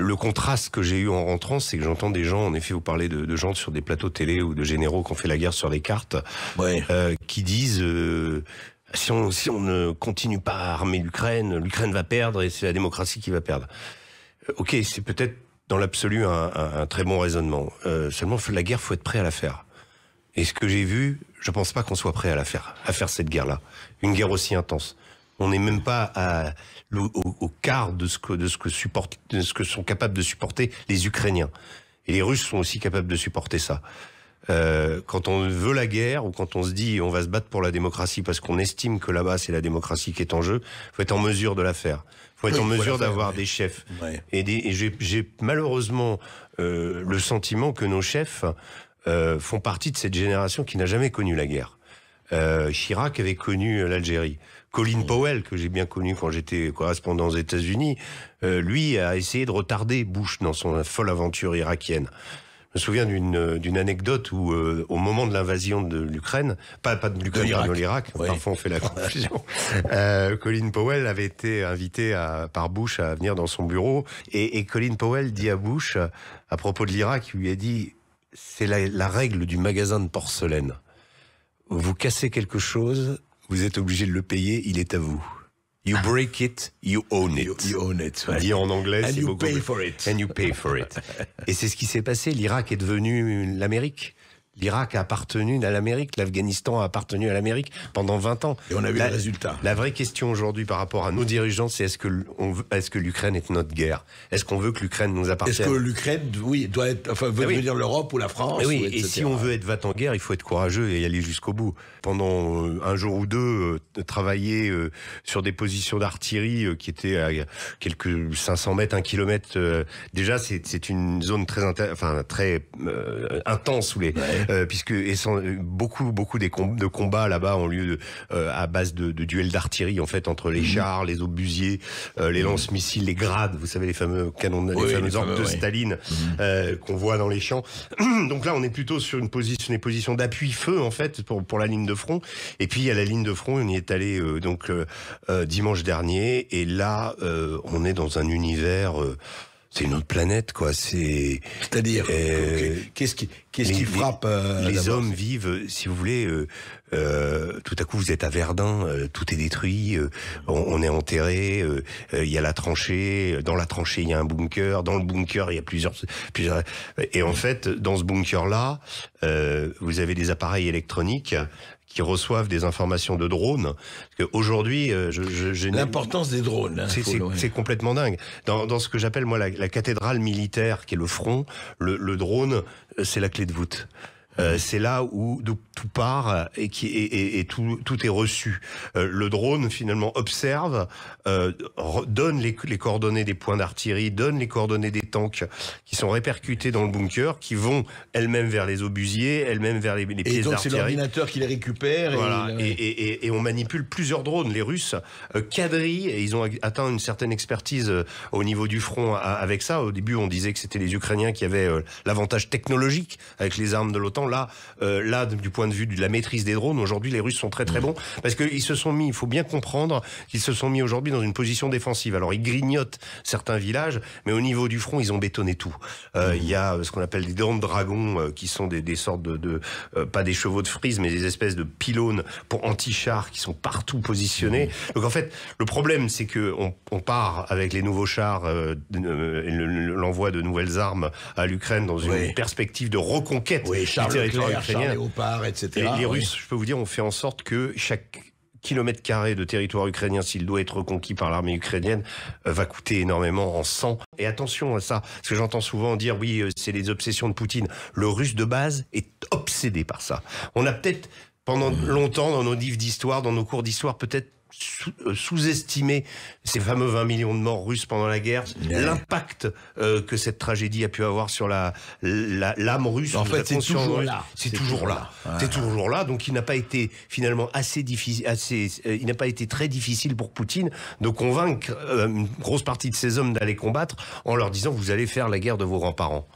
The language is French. Le contraste que j'ai eu en rentrant, c'est que j'entends des gens, en effet, vous parlez de gens sur des plateaux télé ou de généraux qui ont fait la guerre sur les cartes, ouais, qui disent si on ne continue pas à armer l'Ukraine, l'Ukraine va perdre et c'est la démocratie qui va perdre. Ok, c'est peut-être dans l'absolu un très bon raisonnement. Seulement, la guerre, faut être prêt à la faire. Et ce que j'ai vu, je ne pense pas qu'on soit prêt à la faire, à faire cette guerre-là. Une guerre aussi intense. On n'est même pas au quart de ce que sont capables de supporter les Ukrainiens. Et les Russes sont aussi capables de supporter ça. Quand on veut la guerre, ou quand on se dit on va se battre pour la démocratie parce qu'on estime que là-bas c'est la démocratie qui est en jeu, il faut être en mesure de la faire. Il faut être en mesure d'avoir des chefs. Ouais. Et j'ai malheureusement le sentiment que nos chefs font partie de cette génération qui n'a jamais connu la guerre. Chirac avait connu l'Algérie. Colin Powell, que j'ai bien connu quand j'étais correspondant aux États-Unis, lui a essayé de retarder Bush dans son folle aventure irakienne. Je me souviens d'une anecdote où, au moment de l'invasion de l'Ukraine, pas de l'Ukraine, de l'Irak, oui, parfois on fait la confusion, Colin Powell avait été invité par Bush à venir dans son bureau, et Colin Powell dit à Bush, à propos de l'Irak, il lui a dit « c'est la règle du magasin de porcelaine. Vous cassez quelque chose, vous êtes obligé de le payer, il est à vous. You break it, you own it. » Ouais. Dit en anglais, c'est beaucoup. « And you pay for it. » And you pay for it. Et c'est ce qui s'est passé. L'Irak est devenu l'Amérique. L'Irak a appartenu à l'Amérique. L'Afghanistan a appartenu à l'Amérique pendant 20 ans. Et on a vu le résultat. La vraie question aujourd'hui par rapport à nos dirigeants, c'est est-ce que l'Ukraine est notre guerre? Est-ce qu'on veut que l'Ukraine nous appartienne? Est-ce que l'Ukraine, oui, doit être, enfin, veut devenir l'Europe ou la France? Oui, et si on veut être va en guerre, il faut être courageux et aller jusqu'au bout. Pendant un jour ou deux, travailler sur des positions d'artillerie qui étaient à quelques 500 mètres, 1 km. Déjà, c'est une zone très intense où les... Ouais. Puisque beaucoup de combats là-bas ont lieu à base de duels d'artillerie en fait entre les chars, les obusiers, les lance-missiles, les grades, vous savez les fameux canons, les fameux orques de Staline qu'on voit dans les champs. Donc là on est plutôt sur une position d'appui-feu en fait pour la ligne de front. Et puis à la ligne de front on y est allé dimanche dernier et là on est dans un univers. C'est une autre planète, quoi. C'est-à-dire, qu'est-ce qui frappe les hommes vivent, si vous voulez. Tout à coup, vous êtes à Verdun, tout est détruit, on est enterré. Il y a la tranchée. Dans la tranchée, il y a un bunker. Dans le bunker, il y a plusieurs. Et en fait, dans ce bunker-là, vous avez des appareils électroniques qui reçoivent des informations de drones. Aujourd'hui, l'importance des drones. Hein, c'est complètement dingue. Dans ce que j'appelle moi la cathédrale militaire, qui est le front, le drone, c'est la clé de voûte. C'est là où tout part et tout est reçu. Le drone finalement observe, donne les coordonnées des points d'artillerie, donne les coordonnées des tanks qui sont répercutés dans le bunker, qui vont elles-mêmes vers les obusiers, elles-mêmes vers les pièces d'artillerie. Et donc c'est l'ordinateur qui les récupère. Voilà. Et on manipule plusieurs drones. Les Russes quadrillent et ils ont atteint une certaine expertise au niveau du front avec ça. Au début on disait que c'était les Ukrainiens qui avaient l'avantage technologique avec les armes de l'OTAN. Là, du point de vue de la maîtrise des drones, aujourd'hui, les Russes sont très bons parce qu'ils se sont mis, il faut bien comprendre, qu'ils se sont mis aujourd'hui dans une position défensive. Alors, ils grignotent certains villages, mais au niveau du front, ils ont bétonné tout. Il y a ce qu'on appelle des dents de dragon, qui sont des sortes de pas des chevaux de frise, mais des espèces de pylônes pour anti-chars qui sont partout positionnés. Donc, en fait, le problème, c'est qu'on part avec les nouveaux chars, l'envoi de nouvelles armes à l'Ukraine dans une perspective de reconquête. Oui, Léopard, etc. Et les Russes, je peux vous dire, ont fait en sorte que chaque kilomètre carré de territoire ukrainien, s'il doit être reconquis par l'armée ukrainienne, va coûter énormément en sang. Et attention à ça, parce que j'entends souvent dire, oui, c'est les obsessions de Poutine. Le Russe de base est obsédé par ça. On a peut-être, pendant longtemps, dans nos livres d'histoire, dans nos cours d'histoire, peut-être sous-estimé ces fameux 20 millions de morts russes pendant la guerre, l'impact que cette tragédie a pu avoir sur l'âme russe. En fait, c'est toujours là. C'est toujours là. Donc, il n'a pas été finalement il n'a pas été très difficile pour Poutine de convaincre une grosse partie de ses hommes d'aller combattre en leur disant vous allez faire la guerre de vos grands-parents.